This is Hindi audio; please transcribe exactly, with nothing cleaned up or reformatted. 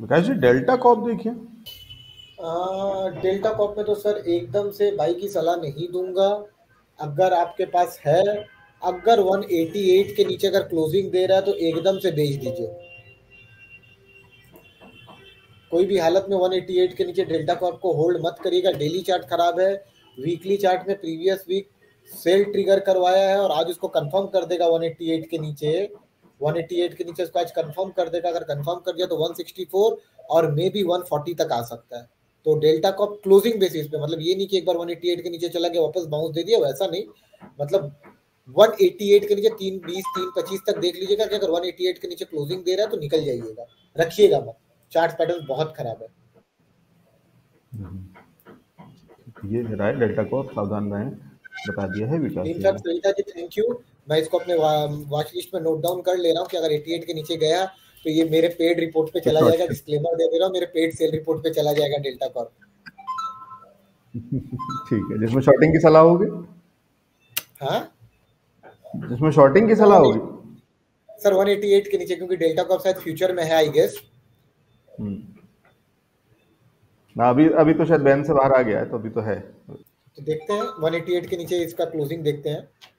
विकास जी डेल्टा कॉर्प देखिए, डेल्टा कॉर्प में तो सर एकदम से बाई की सलाह नहीं दूंगा। अगर आपके पास है, अगर एक सौ अठासी के नीचे अगर क्लोजिंग दे रहा है तो एकदम से बेच दीजिए। कोई भी हालत में एक सौ अठासी के नीचे डेल्टा कॉर्प को होल्ड मत करिएगा। डेली चार्ट खराब है, वीकली चार्ट में प्रीवियस वीक सेल ट्रिगर करवाया है और आज उसको कंफर्म कर देगा। एक सौ अठासी के नीचे एक सौ अठासी के नीचे उसको आज कंफर्म कर देगा। अगर कंफर्म कर दिया तो एक सौ चौंसठ और मे बी एक सौ चालीस तक आ सकता है। तो डेल्टा कॉर्प क्लोजिंग बेसिस पे, मतलब ये नहीं कि एक बार एक सौ अठासी के नीचे चला गया वापस बाउंस दे दिया, वैसा नहीं। मतलब एक सौ अठासी के नीचे तीन बीस तीन पच्चीस तक देख लीजिएगा कि अगर एक सौ अठासी के नीचे क्लोजिंग दे रहा है तो निकल जाइएगा, रखिएगा मत। चार्ट पैटर्न बहुत खराब है। ये राय डेल्टा कॉर्प, सावधान रहें, बता दिया है विकास जी। सविता जी थैंक यू, मैं इसको अपने वॉच लिस्ट में नोट डाउन कर ले रहा हूँ कि अगर अठासी के नीचे गया तो ये मेरे पेड रिपोर्ट पे चला जाएगा। डिस्क्लेमर दे दे रहा हूँ, मेरे पेड सेल रिपोर्ट पे चला जाएगा डेल्टा कॉर्प। ठीक है, जिसमें शॉर्टिंग की सलाह होगी। हाँ, जिसमें शॉर्टिंग की सलाह होगी सर एक सौ अठासी के नीचे, क्योंकि डेल्टा कॉर्प शायद फ्यूचर में है आई गेस। ना अभी अभी तो शायद बैन से बाहर आ गया है, तो अभी तो है। तो देखते हैं एक सौ अठासी के नीचे इसका क्लोजिंग देखते हैं।